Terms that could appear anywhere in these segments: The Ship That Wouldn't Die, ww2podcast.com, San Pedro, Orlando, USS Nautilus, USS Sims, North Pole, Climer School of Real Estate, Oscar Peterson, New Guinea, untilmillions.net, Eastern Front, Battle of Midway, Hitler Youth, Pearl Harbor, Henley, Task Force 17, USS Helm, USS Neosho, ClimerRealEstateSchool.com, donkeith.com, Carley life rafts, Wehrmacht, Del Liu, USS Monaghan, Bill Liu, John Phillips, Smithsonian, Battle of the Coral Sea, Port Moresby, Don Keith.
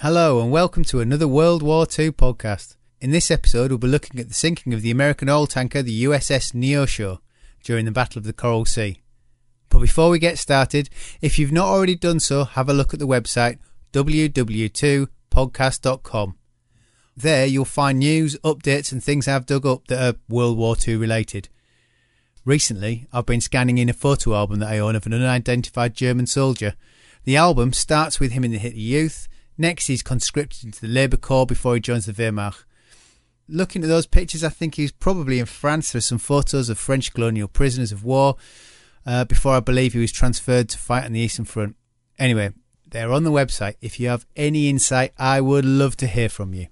Hello and welcome to another World War II podcast. In this episode we'll be looking at the sinking of the American oil tanker the USS Neosho during the Battle of the Coral Sea. But before we get started, if you've not already done so, have a look at the website ww2podcast.com. There you'll find news, updates and things I've dug up that are World War II related. Recently I've been scanning in a photo album that I own of an unidentified German soldier. The album starts with him in the Hitler Youth. Next, he's conscripted into the Labour Corps before he joins the Wehrmacht. Looking at those pictures, I think he's probably in France. There's some photos of French colonial prisoners of war before I believe he was transferred to fight on the Eastern Front. Anyway, they're on the website. If you have any insight, I would love to hear from you.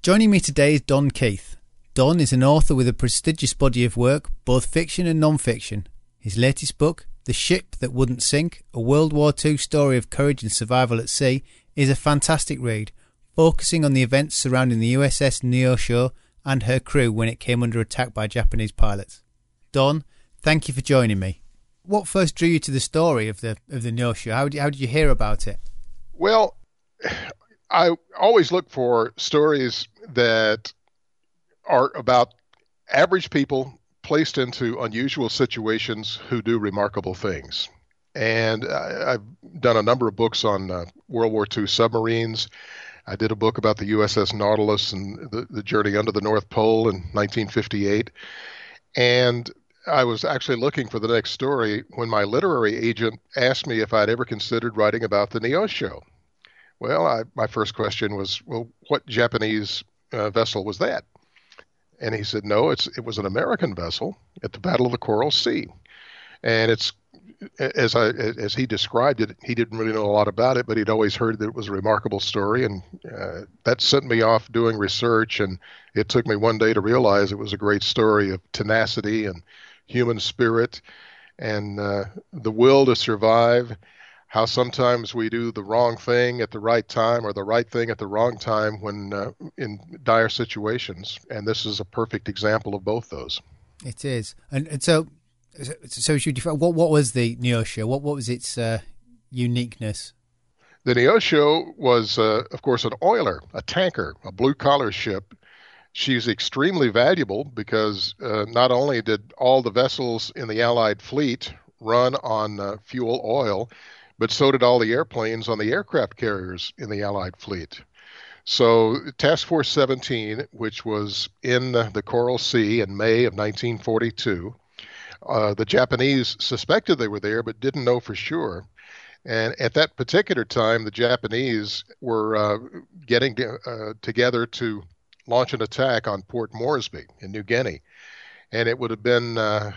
Joining me today is Don Keith. Don is an author with a prestigious body of work, both fiction and non-fiction. His latest book, The Ship That Wouldn't Sink, a World War II story of courage and survival at sea, is a fantastic read, focusing on the events surrounding the USS Neosho and her crew when it came under attack by Japanese pilots. Don, thank you for joining me. What first drew you to the story of the Neosho? How did you hear about it? Well, I always look for stories that are about average people placed into unusual situations who do remarkable things. And I've done a number of books on World War II submarines. I did a book about the USS Nautilus and the journey under the North Pole in 1958. And I was actually looking for the next story when my literary agent asked me if I'd ever considered writing about the Neosho. Well, my first question was, well, what Japanese vessel was that? And he said, no, it was an American vessel at the Battle of the Coral Sea. And it's, as he described it, he didn't really know a lot about it, but he'd always heard that it was a remarkable story, and that sent me off doing research, and it took me one day to realize it was a great story of tenacity and human spirit and the will to survive, how sometimes we do the wrong thing at the right time or the right thing at the wrong time when in dire situations, and this is a perfect example of both those. It is. And so... what was the Neosho? What was its uniqueness? The Neosho was, of course, an oiler, a tanker, a blue-collar ship. She's extremely valuable because not only did all the vessels in the Allied fleet run on fuel oil, but so did all the airplanes on the aircraft carriers in the Allied fleet. So Task Force 17, which was in the Coral Sea in May of 1942, the Japanese suspected they were there, but didn't know for sure. And at that particular time, the Japanese were getting together to launch an attack on Port Moresby in New Guinea. And it would have been a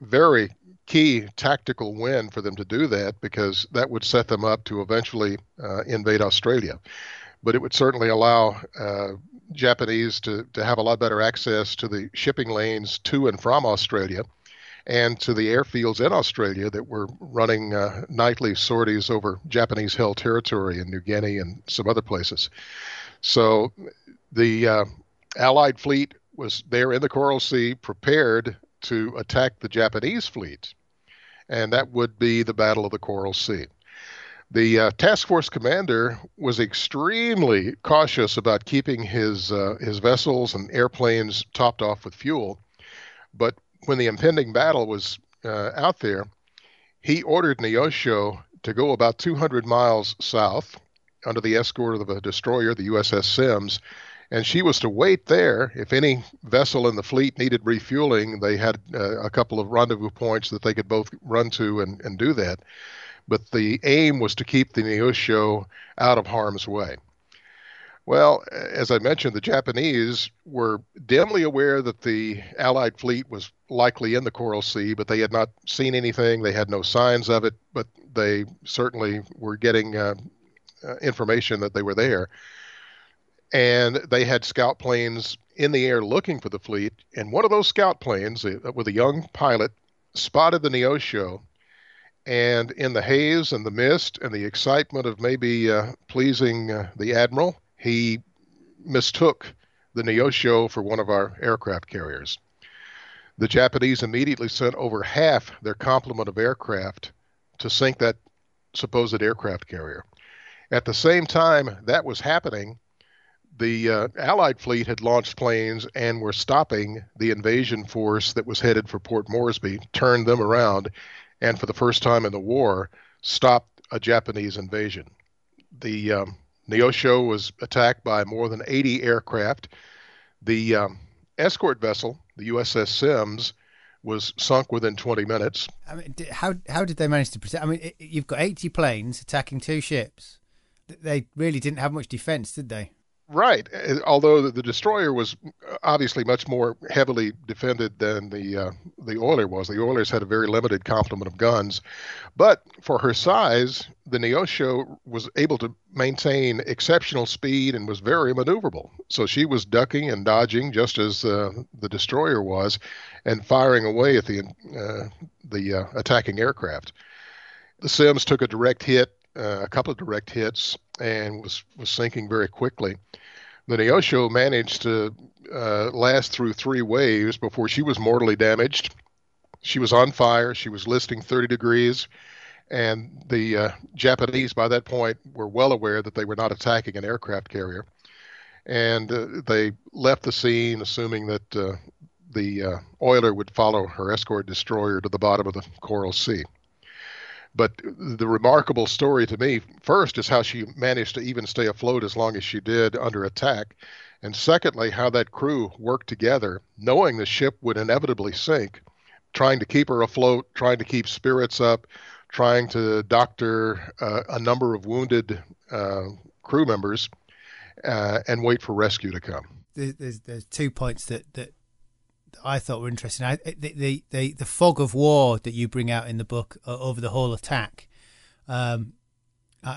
very key tactical win for them to do that, because that would set them up to eventually invade Australia. But it would certainly allow Japanese to have a lot better access to the shipping lanes to and from Australia and to the airfields in Australia that were running nightly sorties over Japanese-held territory in New Guinea and some other places. So the Allied fleet was there in the Coral Sea prepared to attack the Japanese fleet, and that would be the Battle of the Coral Sea. The task force commander was extremely cautious about keeping his vessels and airplanes topped off with fuel. But when the impending battle was out there, he ordered Neosho to go about 200 miles south under the escort of a destroyer, the USS Sims, and she was to wait there. If any vessel in the fleet needed refueling, they had a couple of rendezvous points that they could both run to and do that. But the aim was to keep the Neosho out of harm's way. Well, as I mentioned, the Japanese were dimly aware that the Allied fleet was likely in the Coral Sea, but they had not seen anything. They had no signs of it, but they certainly were getting information that they were there. And they had scout planes in the air looking for the fleet. And one of those scout planes, with a young pilot, spotted the Neosho. And in the haze and the mist and the excitement of maybe pleasing the admiral, he mistook the Neosho for one of our aircraft carriers. The Japanese immediately sent over half their complement of aircraft to sink that supposed aircraft carrier. At the same time that was happening, the Allied fleet had launched planes and were stopping the invasion force that was headed for Port Moresby, turned them around, and for the first time in the war, stopped a Japanese invasion. The Neosho was attacked by more than 80 aircraft. The escort vessel, the USS Sims, was sunk within 20 minutes. I mean, how did they manage to protect? I mean, you've got 80 planes attacking two ships. They really didn't have much defense, did they? Right. Although the destroyer was obviously much more heavily defended than the oiler was. The oilers had a very limited complement of guns. But for her size, the Neosho was able to maintain exceptional speed and was very maneuverable. So she was ducking and dodging just as the destroyer was, and firing away at the attacking aircraft. The Sims took a direct hit, a couple of direct hits, and was sinking very quickly. The Neosho managed to last through three waves before she was mortally damaged. She was on fire. She was listing 30 degrees. And the Japanese, by that point, were well aware that they were not attacking an aircraft carrier. And they left the scene, assuming that the oiler would follow her escort destroyer to the bottom of the Coral Sea. But the remarkable story to me, first, is how she managed to even stay afloat as long as she did under attack. And secondly, how that crew worked together, knowing the ship would inevitably sink, trying to keep her afloat, trying to keep spirits up, trying to doctor a number of wounded crew members and wait for rescue to come. There's 2 points that I thought were interesting. The fog of war that you bring out in the book over the whole attack, I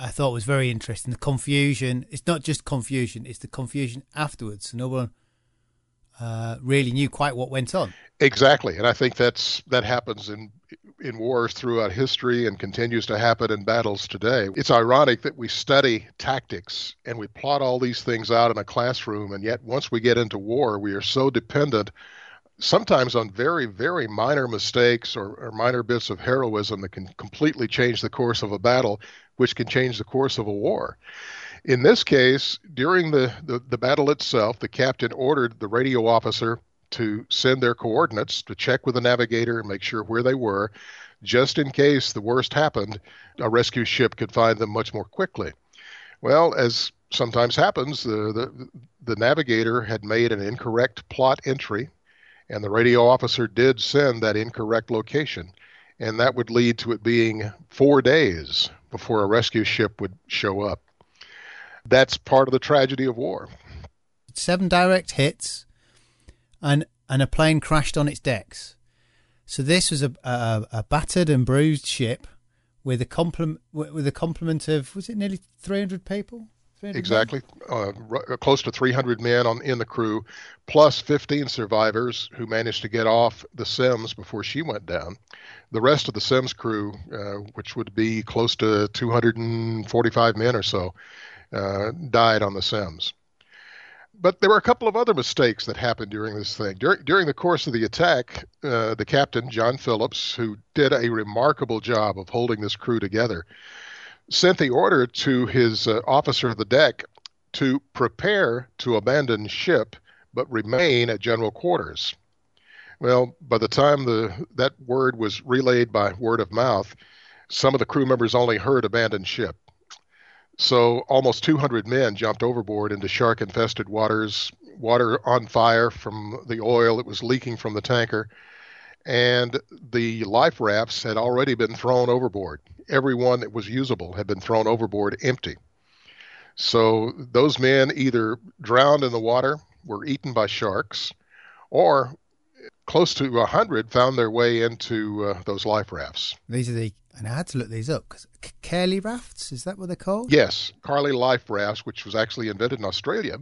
thought was very interesting. The confusion, it's not just confusion, it's the confusion afterwards. So no one really knew quite what went on. Exactly. And I think that happens in wars throughout history and continues to happen in battles today. It's ironic that we study tactics and we plot all these things out in a classroom, and yet once we get into war, we are so dependent sometimes on very, very minor mistakes or minor bits of heroism that can completely change the course of a battle, which can change the course of a war. In this case, during the battle itself, the captain ordered the radio officer to send their coordinates, to check with the navigator and make sure where they were, just in case the worst happened, a rescue ship could find them much more quickly. Well, as sometimes happens, the navigator had made an incorrect plot entry, and the radio officer did send that incorrect location, and that would lead to it being 4 days before a rescue ship would show up. That's part of the tragedy of war. 7 direct hits, and a plane crashed on its decks. So this was a battered and bruised ship with a complement of, was it nearly 300 people? Exactly. Close to 300 men in the crew, plus 15 survivors who managed to get off the Sims before she went down. The rest of the Sims crew, which would be close to 245 men or so, died on the Sims. But there were a couple of other mistakes that happened during this thing. During the course of the attack, the captain, John Phillips, who did a remarkable job of holding this crew together, sent the order to his officer of the deck to prepare to abandon ship but remain at general quarters. Well, by the time that word was relayed by word of mouth, some of the crew members only heard abandon ship. So almost 200 men jumped overboard into shark-infested waters, water on fire from the oil that was leaking from the tanker, and the life rafts had already been thrown overboard. Everyone that was usable had been thrown overboard empty. So those men either drowned in the water, were eaten by sharks, or close to 100 found their way into those life rafts. These are and I had to look these up, because Carley rafts, is that what they're called? Yes, Carley life rafts, which was actually invented in Australia.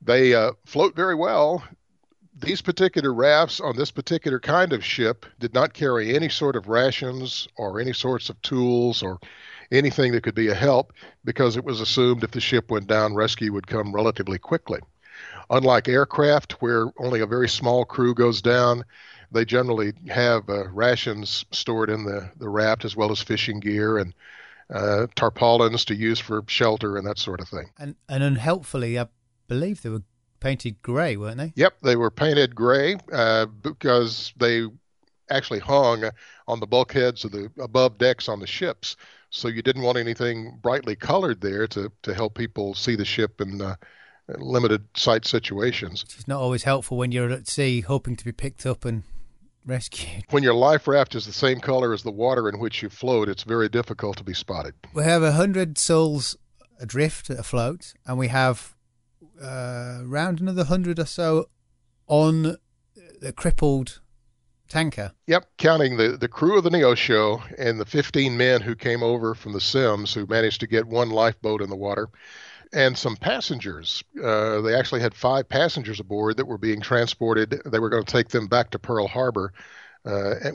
They float very well. These particular rafts on this particular kind of ship did not carry any sort of rations or any sorts of tools or anything that could be a help, because it was assumed if the ship went down, rescue would come relatively quickly. Unlike aircraft, where only a very small crew goes down, they generally have rations stored in the raft, as well as fishing gear and tarpaulins to use for shelter and that sort of thing. And unhelpfully, I believe they were painted gray, weren't they? Yep, they were painted gray because they actually hung on the bulkheads of the above decks on the ships. So you didn't want anything brightly colored there to help people see the ship in limited sight situations. It's not always helpful when you're at sea hoping to be picked up and rescued. When your life raft is the same color as the water in which you float, it's very difficult to be spotted. We have 100 souls adrift, afloat, and we have around another 100 or so on the crippled tanker. Yep, counting the crew of the Neosho and the 15 men who came over from the Sims who managed to get one lifeboat in the water and some passengers. They actually had 5 passengers aboard that were being transported. They were going to take them back to Pearl Harbor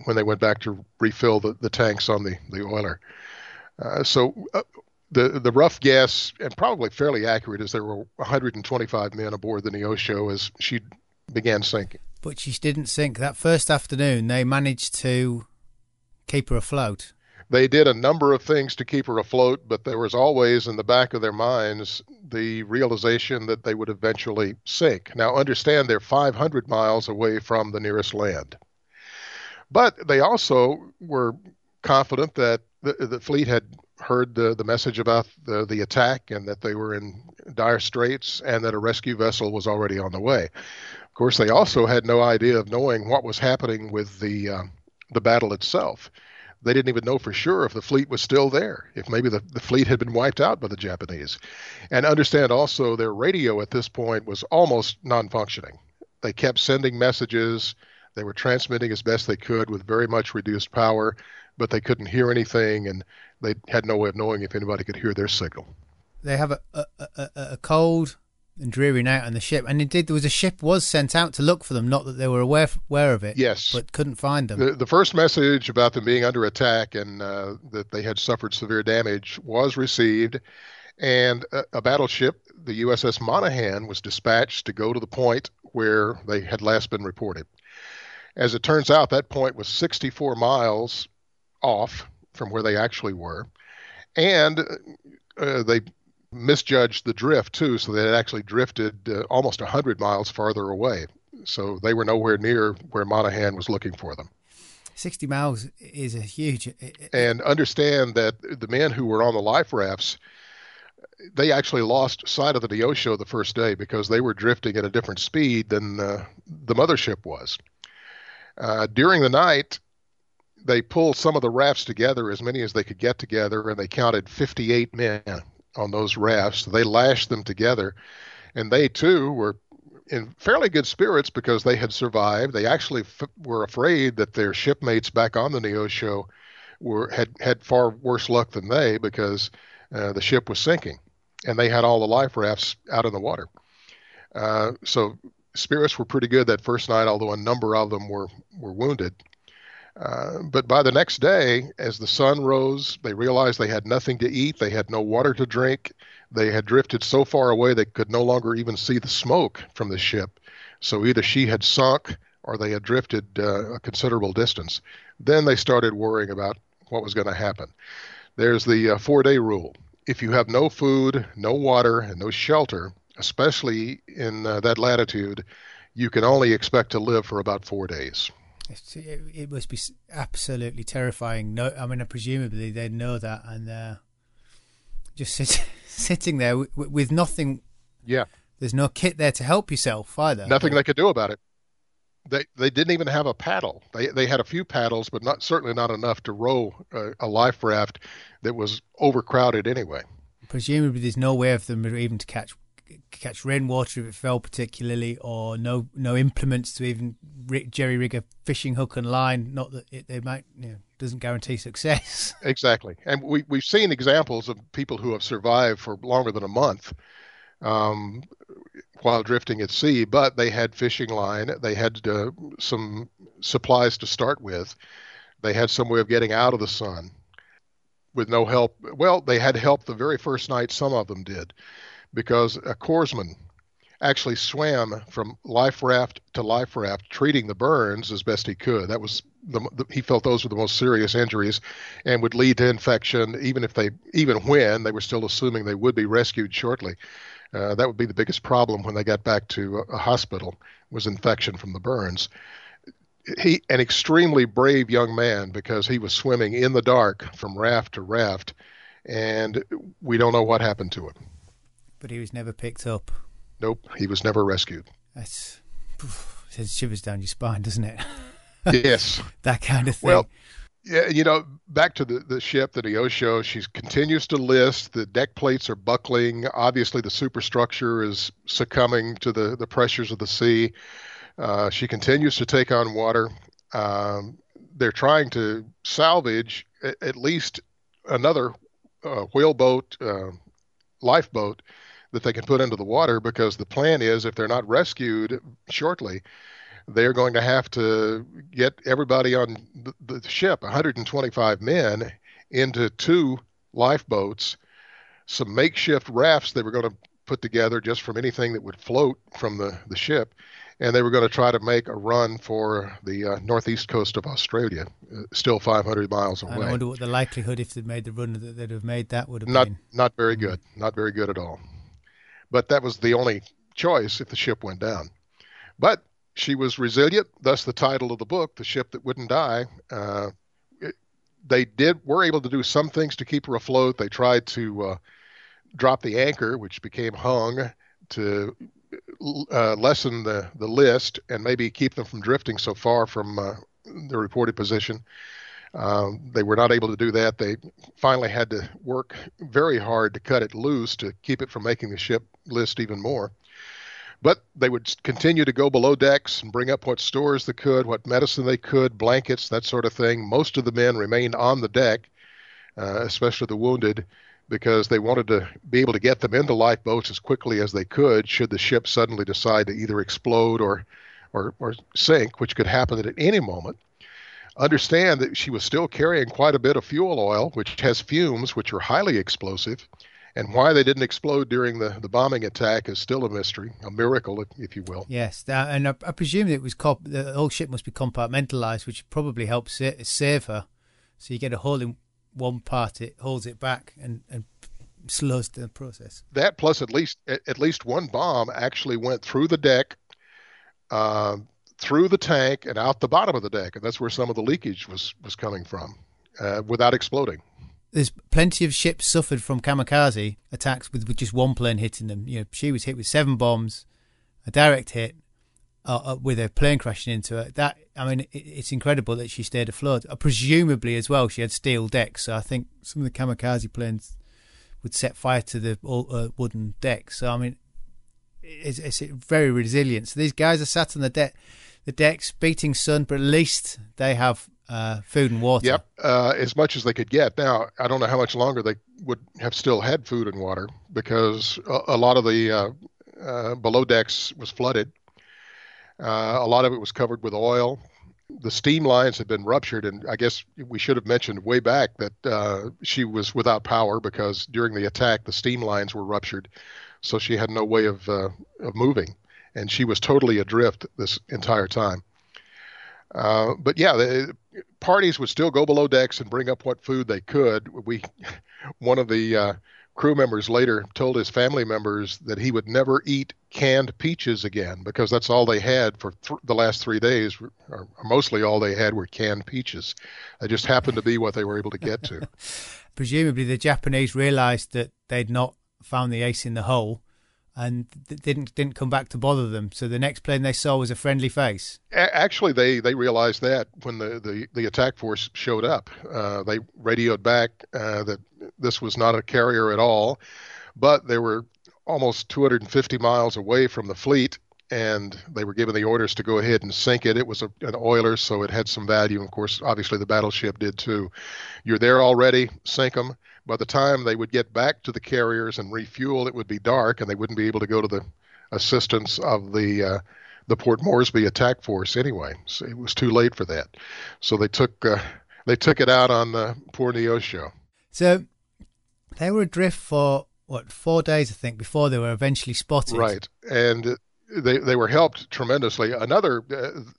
when they went back to refill the tanks on the oiler. The rough guess, and probably fairly accurate, is there were 125 men aboard the Neosho as she began sinking. But she didn't sink. That first afternoon, they managed to keep her afloat. They did a number of things to keep her afloat, but there was always in the back of their minds the realization that they would eventually sink. Now, understand they're 500 miles away from the nearest land. But they also were confident that the fleet had heard the message about the attack and that they were in dire straits and that a rescue vessel was already on the way. Of course, they also had no idea of knowing what was happening with the battle itself. They didn't even know for sure if the fleet was still there, if maybe the fleet had been wiped out by the Japanese. And understand also their radio at this point was almost non-functioning. They kept sending messages. They were transmitting as best they could with very much reduced power, but they couldn't hear anything, and they had no way of knowing if anybody could hear their signal. They have a cold and dreary night on the ship, and indeed there was a ship was sent out to look for them, not that they were aware of it, yes, but couldn't find them. The first message about them being under attack and that they had suffered severe damage was received, and a battleship, the USS Monaghan, was dispatched to go to the point where they had last been reported. As it turns out, that point was 64 miles off from where they actually were, and they misjudged the drift too, so they had actually drifted almost 100 miles farther away, so they were nowhere near where Monaghan was looking for them. 60 miles is a huge... And understand that the men who were on the life rafts, they actually lost sight of the Neosho the first day because they were drifting at a different speed than the mothership was. During the night, they pulled some of the rafts together, as many as they could get together, and they counted 58 men on those rafts. They lashed them together, and they, too, were in fairly good spirits because they had survived. They actually were afraid that their shipmates back on the Neosho had far worse luck than they because the ship was sinking, and they had all the life rafts out in the water. So spirits were pretty good that first night, although a number of them were wounded. But by the next day, as the sun rose, they realized they had nothing to eat. They had no water to drink. They had drifted so far away they could no longer even see the smoke from the ship. So either she had sunk or they had drifted a considerable distance. Then they started worrying about what was going to happen. There's the 4-day rule. If you have no food, no water, and no shelter, especially in that latitude, you can only expect to live for about 4 days. It must be absolutely terrifying. No, I mean, presumably they know that, and they're just sitting there with nothing. Yeah, there's no kit there to help yourself either. Nothing they could do about it. They didn't even have a paddle. They had a few paddles, but certainly not enough to row a life raft that was overcrowded anyway. Presumably, there's no way of them even to catch rainwater if it fell particularly, or no implements to even jerry-rig a fishing hook and line. Not that they might, doesn't guarantee success. Exactly. And we've seen examples of people who have survived for longer than a month while drifting at sea, but they had fishing line, they had some supplies to start with, they had some way of getting out of the sun with no help. Well, they had help the very first night, some of them did, because a corpsman actually swam from life raft, treating the burns as best he could. That was he felt those were the most serious injuries, and would lead to infection. Even when they were still assuming they would be rescued shortly, that would be the biggest problem when they got back to a hospital, was infection from the burns. He, an extremely brave young man, because he was swimming in the dark from raft to raft, and we don't know what happened to him. But he was never picked up. Nope, he was never rescued. That's, sends shivers down your spine, doesn't it? Yes. That kind of thing. Well, yeah, you know, back to the ship, the Neosho, she continues to list. The deck plates are buckling. Obviously, the superstructure is succumbing to the pressures of the sea. She continues to take on water. They're trying to salvage at least another whaleboat, lifeboat, that they can put into the water, because the plan is, if they're not rescued shortly, they're going to have to get everybody on the ship, 125 men, into two lifeboats, some makeshift rafts they were going to put together just from anything that would float from the ship, and they were going to try to make a run for the northeast coast of Australia, still 500 miles away. And I wonder what the likelihood, if they'd made the run that they'd have made, that would have been. Not very good. Not very good at all. But that was the only choice if the ship went down. But she was resilient, thus the title of the book, The Ship That Wouldn't Die. They were able to do some things to keep her afloat. They tried to drop the anchor, which became hung, to lessen the list and maybe keep them from drifting so far from the reported position. They were not able to do that. They finally had to work very hard to cut it loose to keep it from making the ship list even more. But they would continue to go below decks and bring up what stores they could, what medicine they could, blankets, that sort of thing. Most of the men remained on the deck, especially the wounded, because they wanted to be able to get them into lifeboats as quickly as they could should the ship suddenly decide to either explode or sink, which could happen at any moment. Understand that she was still carrying quite a bit of fuel oil, which has fumes, which are highly explosive. And why they didn't explode during the bombing attack is still a mystery, a miracle, if you will. Yes, and I presume it was the whole ship must be compartmentalized, which probably helps save her. So you get a hole in one part, it holds it back and slows the process. That plus at least one bomb actually went through the deck, through the tank, and out the bottom of the deck, and that's where some of the leakage was coming from, without exploding. There's plenty of ships suffered from kamikaze attacks with just one plane hitting them. You know, she was hit with 7 bombs, a direct hit, with a plane crashing into her. That, I mean, it's incredible that she stayed afloat. Presumably as well, she had steel decks, so I think some of the kamikaze planes would set fire to the wooden decks. So I mean, it's very resilient. So these guys are sat on the decks, beating sun, but at least they have food and water. Yep, as much as they could get. Now, I don't know how much longer they would have still had food and water, because a lot of the below decks was flooded. A lot of it was covered with oil. The steam lines had been ruptured, and I guess we should have mentioned way back that she was without power, because during the attack, the steam lines were ruptured, so she had no way of moving, and she was totally adrift this entire time. But yeah, the parties would still go below decks and bring up what food they could. One of the crew members later told his family members that he would never eat canned peaches again, because that's all they had for the last 3 days, or mostly all they had were canned peaches. They just happened to be what they were able to get to. Presumably the Japanese realized that they'd not found the ace in the hole, and didn't come back to bother them. So the next plane they saw was a friendly face. Actually, they realized that when the attack force showed up. They radioed back that this was not a carrier at all, but they were almost 250 miles away from the fleet, and they were given the orders to go ahead and sink it. It was an oiler, so it had some value. Of course, obviously, the battleship did too. You're there already, sink them. By the time they would get back to the carriers and refuel, it would be dark, and they wouldn't be able to go to the assistance of the Port Moresby attack force anyway. So it was too late for that. So they took it out on the poor Neosho. So they were adrift for what, 4 days, I think, before they were eventually spotted. Right. And they were helped tremendously. Another,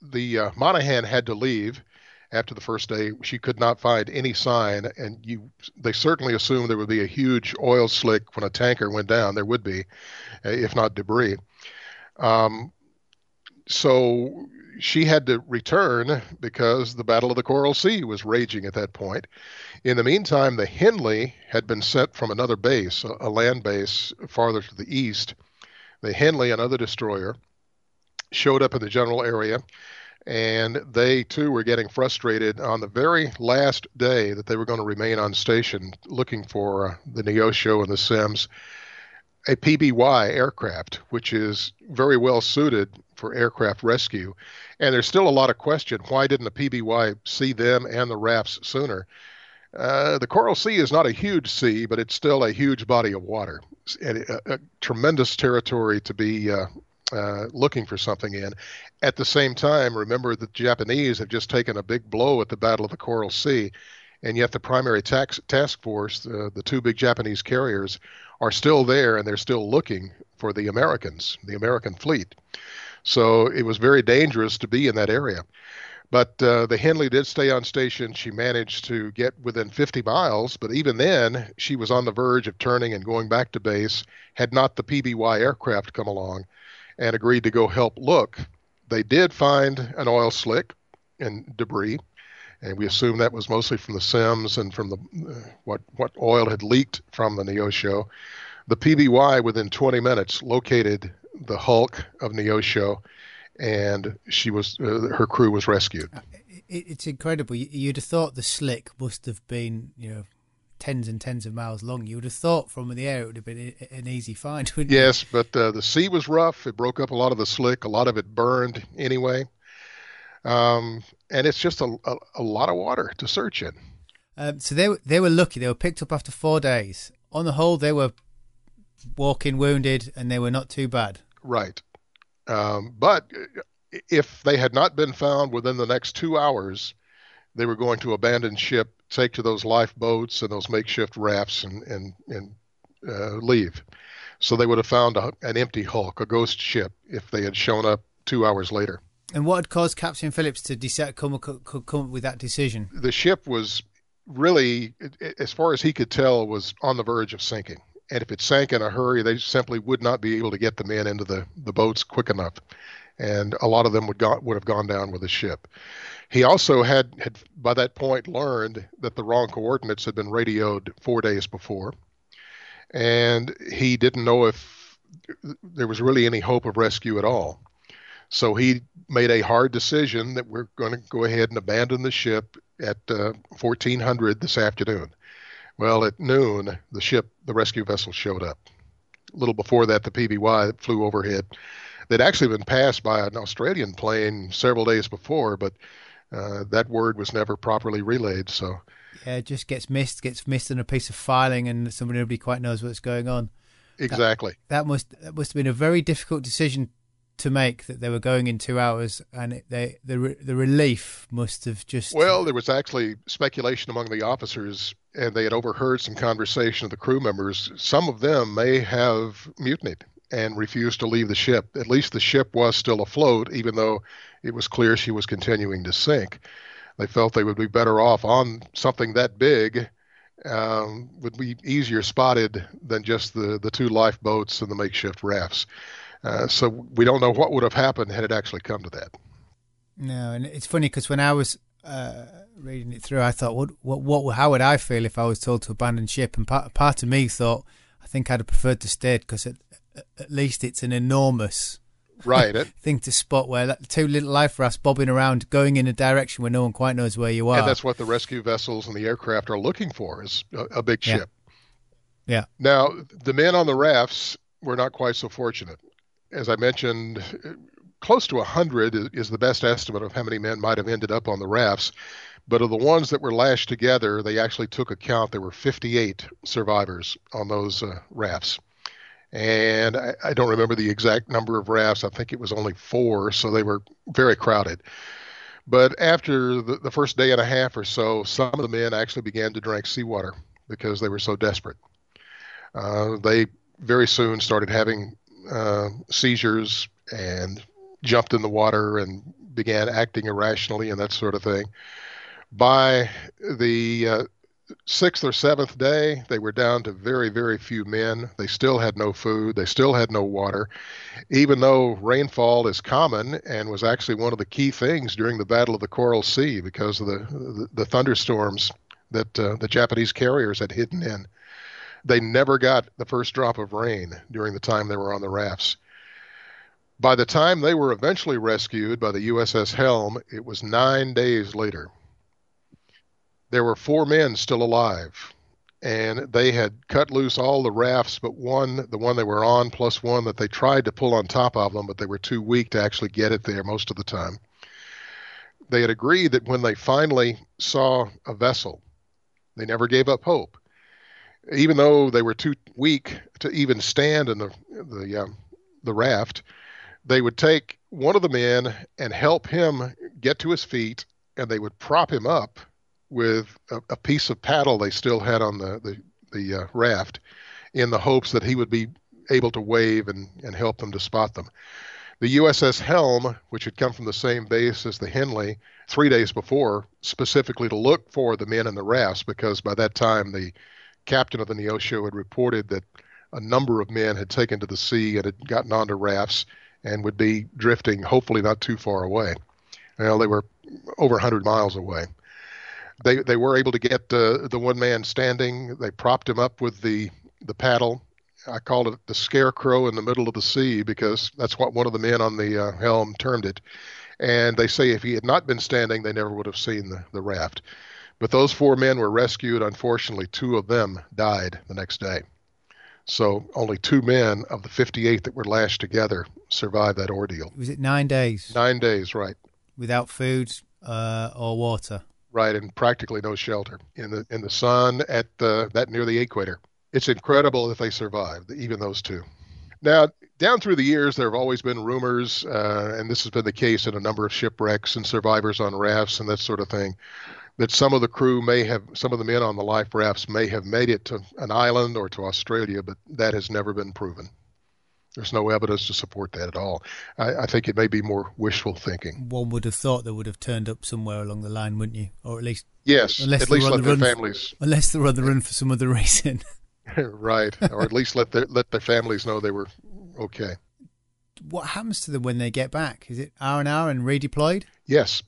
the Monaghan had to leave after the first day. She could not find any sign, and they certainly assumed there would be a huge oil slick when a tanker went down. There would be, if not debris. So she had to return because the Battle of the Coral Sea was raging at that point. In the meantime, the Henley had been sent from another base, a land base farther to the east. The Henley, another destroyer, showed up in the general area, and they, too, were getting frustrated on the very last day that they were going to remain on station looking for the Neosho and the Sims, a PBY aircraft, which is very well suited for aircraft rescue. And there's still a lot of question, why didn't the PBY see them and the rafts sooner? The Coral Sea is not a huge sea, but it's still a huge body of water, and a tremendous territory to be looking for something in. At the same time, remember that the Japanese have just taken a big blow at the Battle of the Coral Sea, and yet the primary task force, the two big Japanese carriers, are still there, and they're still looking for the Americans, the American fleet. So it was very dangerous to be in that area. But the Henley did stay on station. She managed to get within 50 miles, but even then, she was on the verge of turning and going back to base, had not the PBY aircraft come along and agreed to go help look. They did find an oil slick and debris, and we assume that was mostly from the Sims and from the what oil had leaked from the Neosho. The PBY, within 20 minutes, located the hulk of Neosho, and she was her crew was rescued. It's incredible. You'd have thought the slick must have been, tens and tens of miles long. You would have thought from the air it would have been an easy find, wouldn't yes, you? Yes, but the sea was rough. It broke up a lot of the slick. A lot of it burned anyway. And it's just a lot of water to search in. So they were lucky. They were picked up after 4 days. On the whole, they were walking wounded, and they were not too bad. Right. But if they had not been found within the next 2 hours, they were going to abandon ship, take to those lifeboats and those makeshift rafts and leave. So they would have found an empty hulk, a ghost ship, if they had shown up 2 hours later. And what had caused Captain Phillips to come up with that decision? The ship was really, as far as he could tell, was on the verge of sinking. And if it sank in a hurry, they simply would not be able to get the men into the boats quick enough. And a lot of them would have gone down with the ship. He also had, by that point, learned that the wrong coordinates had been radioed 4 days before. And he didn't know if there was really any hope of rescue at all. So he made a hard decision that we're going to go ahead and abandon the ship at 1400 this afternoon. Well, at noon, the rescue vessel showed up. A little before that, the PBY flew overhead. They'd actually been passed by an Australian plane several days before, but that word was never properly relayed. So yeah, it just gets missed in a piece of filing, and nobody quite knows what's going on. Exactly. That must have been a very difficult decision to make, that they were going in 2 hours, and the relief must have just... Well, there was actually speculation among the officers, and they had overheard some conversation of the crew members. Some of them may have mutinied and refused to leave the ship. At least the ship was still afloat, even though it was clear she was continuing to sink. They felt they would be better off on something that big, would be easier spotted than just the two lifeboats and the makeshift rafts. So we don't know what would have happened had it actually come to that. No, and it's funny because when I was reading it through, I thought, how would I feel if I was told to abandon ship? And part of me thought, I think I'd have preferred to stay, because at least it's an enormous thing to spot, where two little life rafts bobbing around, going in a direction where no one quite knows where you are. And that's what the rescue vessels and the aircraft are looking for, is a big ship. Yeah. Now, the men on the rafts were not quite so fortunate. As I mentioned, close to 100 is the best estimate of how many men might have ended up on the rafts. But of the ones that were lashed together, they actually took account there were 58 survivors on those rafts. And I don't remember the exact number of rafts. I think it was only 4, so they were very crowded. But after the first day and a half or so, some of the men actually began to drink seawater because they were so desperate. They very soon started having seizures and jumped in the water and began acting irrationally and that sort of thing. By the sixth or seventh day, they were down to very, very few men. They still had no food. They still had no water. Even though rainfall is common and was actually one of the key things during the Battle of the Coral Sea because of the thunderstorms that the Japanese carriers had hidden in. They never got the first drop of rain during the time they were on the rafts. By the time they were eventually rescued by the USS Helm, it was 9 days later. There were four men still alive, and they had cut loose all the rafts but one, the one they were on, plus one that they tried to pull on top of them, but they were too weak to actually get it there most of the time. They had agreed that when they finally saw a vessel, they never gave up hope. Even though they were too weak to even stand in the raft, they would take one of the men and help him get to his feet, and they would prop him up with a piece of paddle they still had on the raft in the hopes that he would be able to wave and help them to spot them. The USS Helm, which had come from the same base as the Henley 3 days before, specifically to look for the men in the rafts, because by that time the captain of the Neosho had reported that a number of men had taken to the sea and had gotten onto rafts and would be drifting, hopefully not too far away. Well, they were over 100 miles away. They were able to get the one man standing. They propped him up with the paddle. I called it the scarecrow in the middle of the sea because that's what one of the men on the Helm termed it. And they say if he had not been standing, they never would have seen the raft. But those four men were rescued. Unfortunately, two of them died the next day. So only two men of the 58 that were lashed together survived that ordeal. Was it 9 days? 9 days, right. Without food or water. Right, and practically no shelter in the sun at that near the equator. It's incredible that they survived, even those two. Now, down through the years, there have always been rumors, and this has been the case in a number of shipwrecks and survivors on rafts and that sort of thing, that some of the crew some of the men on the life rafts may have made it to an island or to Australia, but that has never been proven. There's no evidence to support that at all. I think it may be more wishful thinking. One would have thought they would have turned up somewhere along the line, wouldn't you? Or at least... Yes, at least let their families... Unless they were on the run for some other reason. Right, or at least let their families know they were okay. What happens to them when they get back? Is it R&R and redeployed? Yes,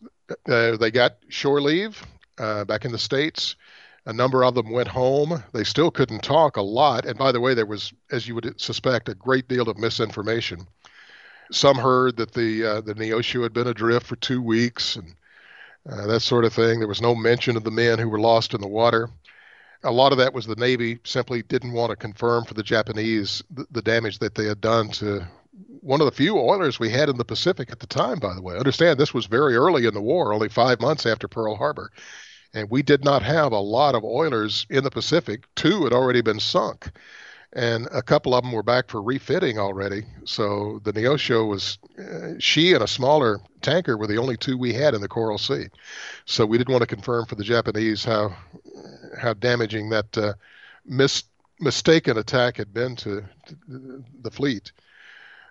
they got shore leave back in the States. A number of them went home. They still couldn't talk a lot. And by the way, there was, as you would suspect, a great deal of misinformation. Some heard that the Neosho had been adrift for 2 weeks and that sort of thing. There was no mention of the men who were lost in the water. A lot of that was the Navy simply didn't want to confirm for the Japanese the damage that they had done to one of the few oilers we had in the Pacific at the time, by the way. Understand, this was very early in the war, only 5 months after Pearl Harbor. And we did not have a lot of oilers in the Pacific. Two had already been sunk, and a couple of them were back for refitting already. So the Neosho was, she and a smaller tanker were the only two we had in the Coral Sea. So we didn't want to confirm for the Japanese how damaging that mistaken attack had been to the fleet.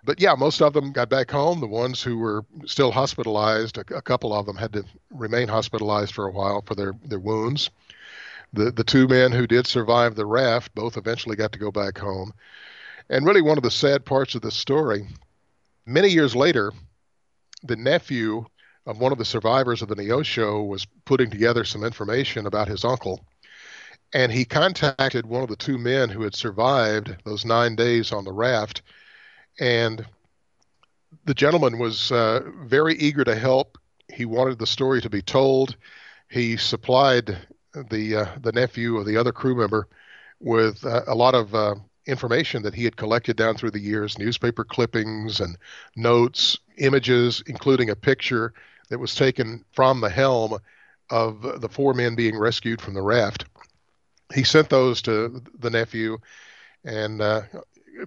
But yeah, most of them got back home. The ones who were still hospitalized, a couple of them had to remain hospitalized for a while for their wounds. The two men who did survive the raft both eventually got to go back home. And really one of the sad parts of this story, many years later, the nephew of one of the survivors of the Neosho was putting together some information about his uncle. And he contacted one of the two men who had survived those 9 days on the raft. And the gentleman was very eager to help. He wanted the story to be told. He supplied the nephew or the other crew member with a lot of information that he had collected down through the years, newspaper clippings and notes, images, including a picture that was taken from the Helm of the four men being rescued from the raft. He sent those to the nephew, and a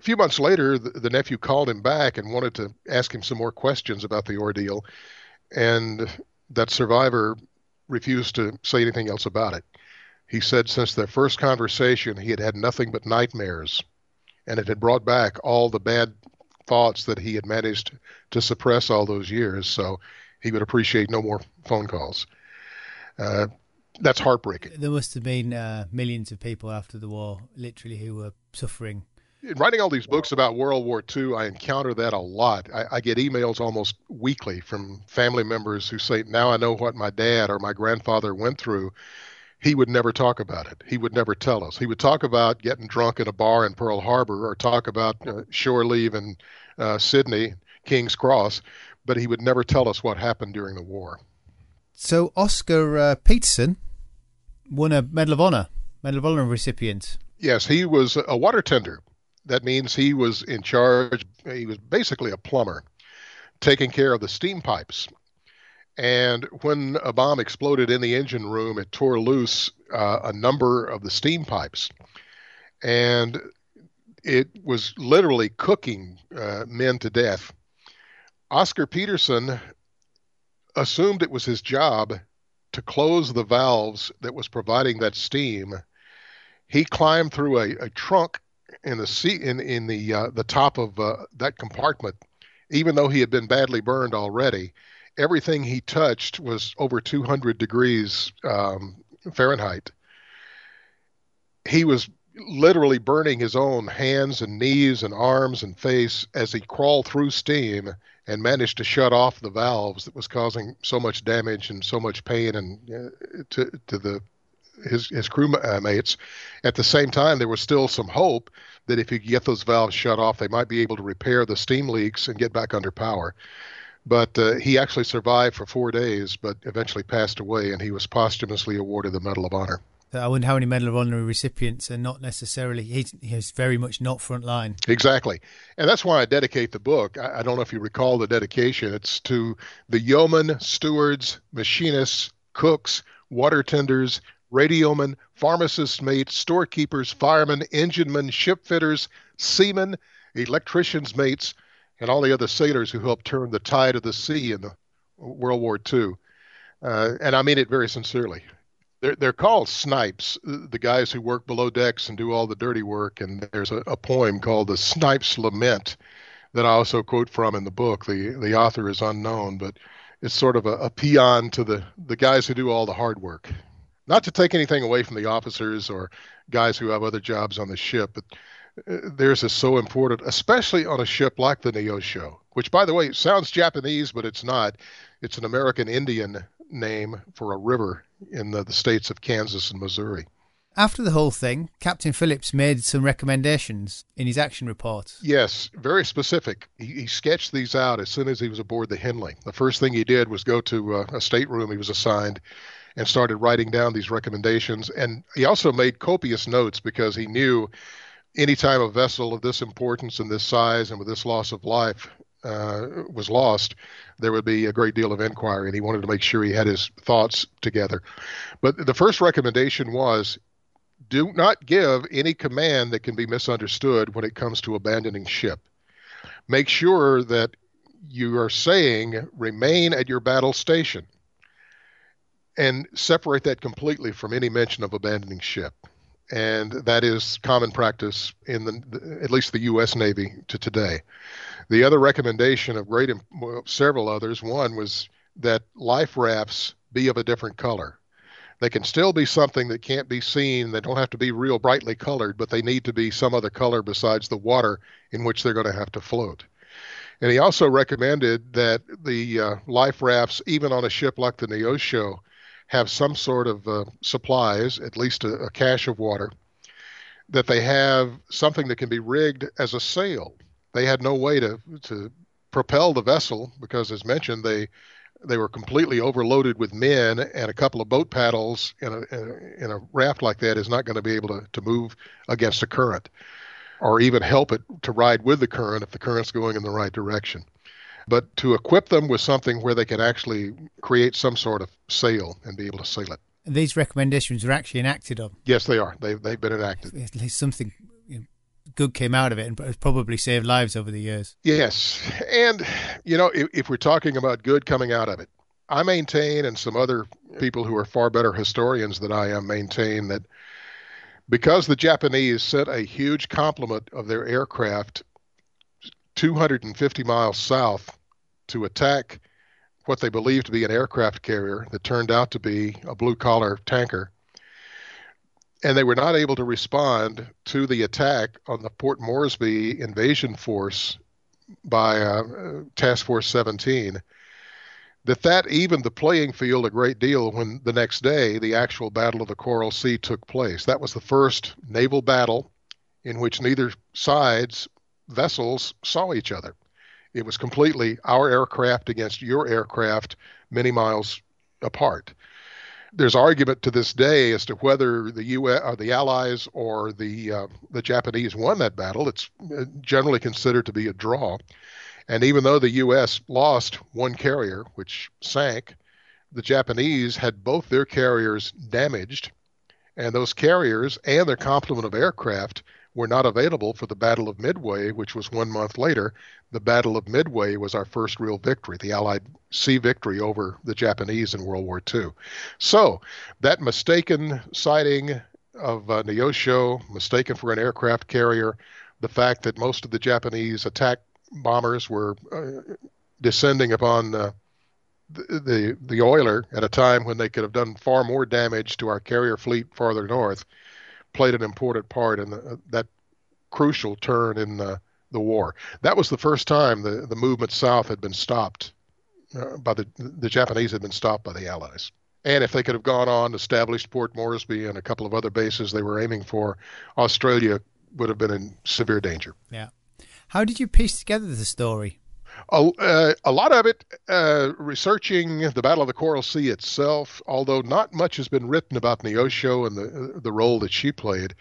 few months later, the nephew called him back and wanted to ask him some more questions about the ordeal, and that survivor refused to say anything else about it. He said since their first conversation, he had had nothing but nightmares, and it had brought back all the bad thoughts that he had managed to suppress all those years, so he would appreciate no more phone calls. That's heartbreaking. There must have been millions of people after the war, literally, who were suffering. In writing all these books about World War II, I encounter that a lot. I get emails almost weekly from family members who say, now I know what my dad or my grandfather went through. He would never talk about it. He would never tell us. He would talk about getting drunk at a bar in Pearl Harbor or talk about shore leave in Sydney, King's Cross, but he would never tell us what happened during the war. So Oscar Peterson won a Medal of Honor recipient. Yes, he was a water tender. That means he was in charge. He was basically a plumber taking care of the steam pipes. And when a bomb exploded in the engine room, it tore loose a number of the steam pipes. And it was literally cooking men to death. Oscar Peterson assumed it was his job to close the valves that was providing that steam. He climbed through a trunk in the seat, in the top of that compartment, even though he had been badly burned already. Everything he touched was over 200 degrees Fahrenheit. He was literally burning his own hands and knees and arms and face as he crawled through steam and managed to shut off the valves that was causing so much damage and so much pain and to his crewmates. At the same time, there was still some hope that if you could get those valves shut off, they might be able to repair the steam leaks and get back under power. But he actually survived for 4 days, but eventually passed away, and he was posthumously awarded the Medal of Honor. I wonder how many Medal of Honor recipients are not necessarily, he's very much not front line. Exactly. And that's why I dedicate the book. I don't know if you recall the dedication. It's to the yeomen, stewards, machinists, cooks, water tenders, radiomen, pharmacists, mates, storekeepers, firemen, enginemen, shipfitters, seamen, electricians, mates, and all the other sailors who helped turn the tide of the sea in the World War II. And I mean it very sincerely. They're called snipes, the guys who work below decks and do all the dirty work. And there's a poem called The Snipe's Lament that I also quote from in the book. The author is unknown, but it's sort of a peon to the guys who do all the hard work. Not to take anything away from the officers or guys who have other jobs on the ship, but theirs is so important, especially on a ship like the Neosho, which, by the way, sounds Japanese, but it's not. It's an American Indian name for a river in the states of Kansas and Missouri. After the whole thing, Captain Phillips made some recommendations in his action report. Yes, very specific. He sketched these out as soon as he was aboard the Henley. The first thing he did was go to a stateroom he was assigned and started writing down these recommendations. And he also made copious notes because he knew any time a vessel of this importance and this size and with this loss of life was lost, there would be a great deal of inquiry, and he wanted to make sure he had his thoughts together. But the first recommendation was, do not give any command that can be misunderstood when it comes to abandoning ship. Make sure that you are saying, remain at your battle station, and separate that completely from any mention of abandoning ship. And that is common practice in at least the U.S. Navy to today. The other recommendation of several others, one was that life rafts be of a different color. They can still be something that can't be seen. They don't have to be real brightly colored, but they need to be some other color besides the water in which they're going to have to float. And he also recommended that the life rafts, even on a ship like the Neosho, have some sort of supplies, at least a cache of water, that they have something that can be rigged as a sail. They had no way to propel the vessel because, as mentioned, they were completely overloaded with men, and a couple of boat paddles in a raft like that is not going to be able to move against the current or even help it to ride with the current if the current's going in the right direction. But to equip them with something where they can actually create some sort of sail and be able to sail it. And these recommendations are actually enacted on? Yes, they are. They've been enacted. At least something good came out of it and has probably saved lives over the years. Yes. And, if we're talking about good coming out of it, I maintain, and some other people who are far better historians than I am maintain, that because the Japanese sent a huge complement of their aircraft 250 miles south to attack what they believed to be an aircraft carrier that turned out to be a blue-collar tanker, and they were not able to respond to the attack on the Port Moresby invasion force by Task Force 17, that evened the playing field a great deal when the next day the actual Battle of the Coral Sea took place. That was the first naval battle in which neither side's vessels saw each other. It was completely our aircraft against your aircraft many miles apart. There's argument to this day as to whether the U.S. or the Allies or the Japanese won that battle. It's generally considered to be a draw. And even though the U.S. lost one carrier, which sank, the Japanese had both their carriers damaged, and those carriers and their complement of aircraft were not available for the Battle of Midway, which was 1 month later. The Battle of Midway was our first real victory, the Allied sea victory over the Japanese in World War II. So that mistaken sighting of Neosho, mistaken for an aircraft carrier, the fact that most of the Japanese attack bombers were descending upon the oiler at a time when they could have done far more damage to our carrier fleet farther north, played an important part in that crucial turn in the war. That was the first time the movement south had been stopped by the Japanese had been stopped by the Allies. And if they could have gone on, established Port Moresby and a couple of other bases they were aiming for, Australia would have been in severe danger. Yeah. How did you piece together the story? A lot of it researching the Battle of the Coral Sea itself, although not much has been written about Neosho and the role that she played.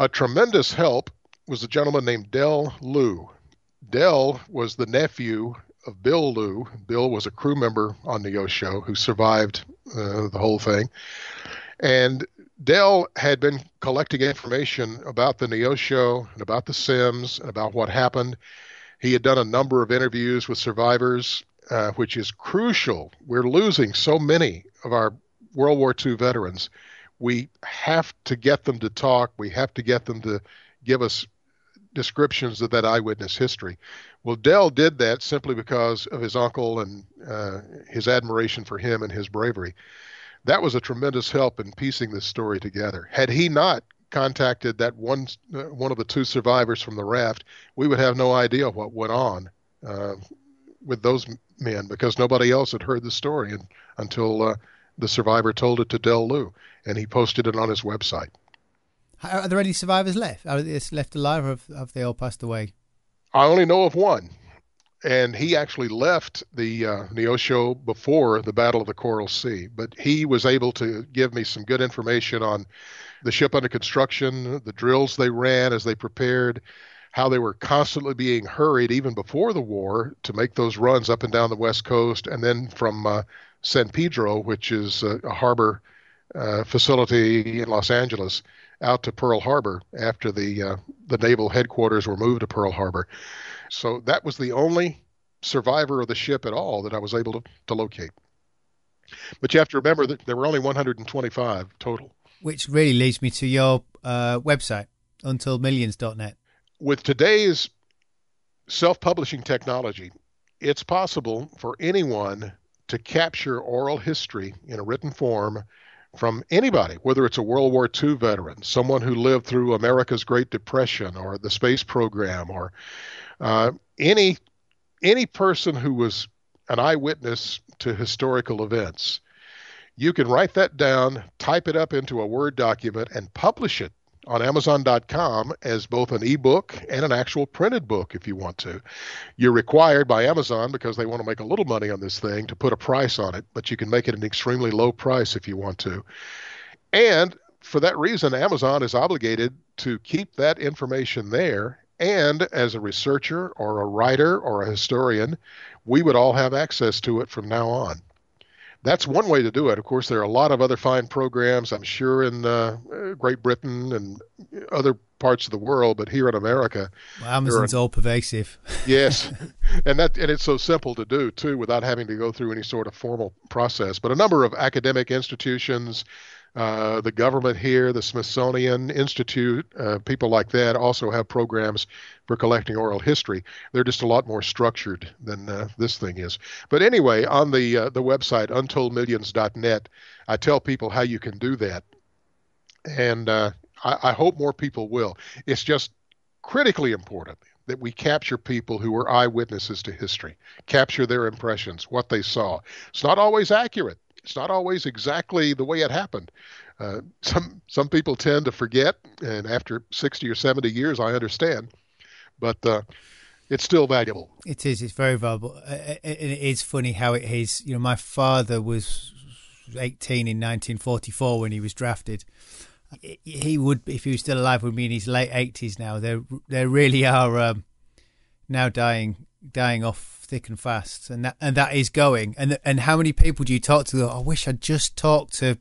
A tremendous help was a gentleman named Del Liu. Del was the nephew of Bill Liu. Bill was a crew member on Neosho who survived the whole thing. And Del had been collecting information about the Neosho and about the Sims and about what happened. He had done a number of interviews with survivors, which is crucial. We're losing so many of our World War II veterans. We have to get them to talk. We have to get them to give us descriptions of that eyewitness history. Well, Del did that simply because of his uncle and his admiration for him and his bravery. That was a tremendous help in piecing this story together. Had he not contacted that one of the two survivors from the raft, we would have no idea what went on with those men, because nobody else had heard the story until the survivor told it to Del Liu, and he posted it on his website. Are there any survivors left? Are they left alive, or have they all passed away? I only know of one, and he actually left the Neosho before the Battle of the Coral Sea, but he was able to give me some good information on the ship under construction, the drills they ran as they prepared, how they were constantly being hurried even before the war to make those runs up and down the West Coast, and then from San Pedro, which is a harbor facility in Los Angeles, out to Pearl Harbor after the naval headquarters were moved to Pearl Harbor. So that was the only survivor of the ship at all that I was able to locate. But you have to remember that there were only 125 total. Which really leads me to your website, untilmillions.net. With today's self-publishing technology, it's possible for anyone to capture oral history in a written form from anybody, whether it's a World War II veteran, someone who lived through America's Great Depression or the space program, or any person who was an eyewitness to historical events. You can write that down, type it up into a Word document, and publish it on Amazon.com as both an ebook and an actual printed book if you want to. You're required by Amazon, because they want to make a little money on this thing, to put a price on it, but you can make it an extremely low price if you want to. And for that reason, Amazon is obligated to keep that information there. And as a researcher or a writer or a historian, we would all have access to it from now on. that's one way to do it. Of course, there are a lot of other fine programs, I'm sure, in Great Britain and other parts of the world, but here in America, well, Amazon's all pervasive. Yes, and it's so simple to do too, without having to go through any sort of formal process. But a number of academic institutions, the government here, the Smithsonian Institute, people like that also have programs for collecting oral history. They're just a lot more structured than this thing is. But anyway, on the website, untilmillions.net, I tell people how you can do that. And I hope more people will. It's just critically important that we capture people who were eyewitnesses to history, capture their impressions, what they saw. It's not always accurate. It's not always exactly the way it happened. Some people tend to forget, and after 60 or 70 years, I understand. But it's still valuable. It is. It's very valuable. It is funny how it is. You know, my father was 18 in 1944 when he was drafted. He would, if he was still alive, would be in his late 80s now. There really are now dying off thick and fast, and that is going. And how many people do you talk to? I wish I'd just talked to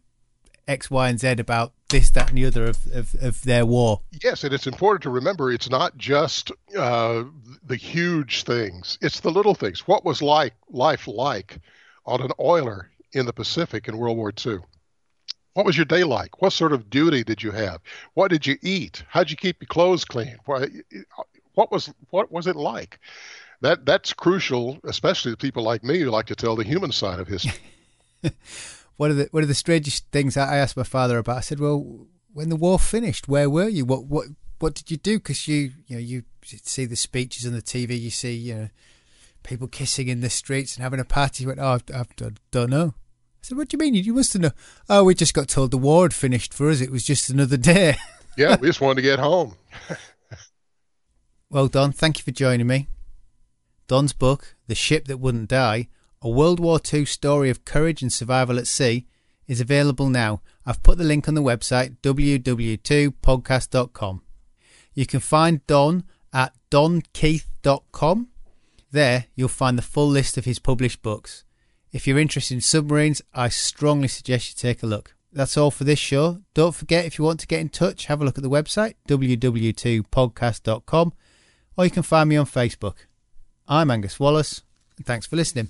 X, Y, and Z about this, that, and the other of their war. Yes, and it's important to remember it's not just the huge things; it's the little things. What was life like on an oiler in the Pacific in World War II? What was your day like? What sort of duty did you have? What did you eat? How'd you keep your clothes clean? What was it like? That's crucial, especially to people like me who like to tell the human side of history. One of the strangest things I asked my father about, I said, "Well, when the war finished, where were you? What did you do? Because you see the speeches on the TV, you see people kissing in the streets and having a party." He went, "Oh, I don't know." I said, "What do you mean? You must have known." "Oh, we just got told the war had finished for us. It was just another day." Yeah, we just wanted to get home. Well, Don, thank you for joining me. Don's book, The Ship That Wouldn't Die, a World War II story of courage and survival at sea, is available now. I've put the link on the website, ww2podcast.com. You can find Don at donkeith.com. There, you'll find the full list of his published books. If you're interested in submarines, I strongly suggest you take a look. That's all for this show. Don't forget, if you want to get in touch, have a look at the website, ww2podcast.com, or you can find me on Facebook. I'm Angus Wallace, and thanks for listening.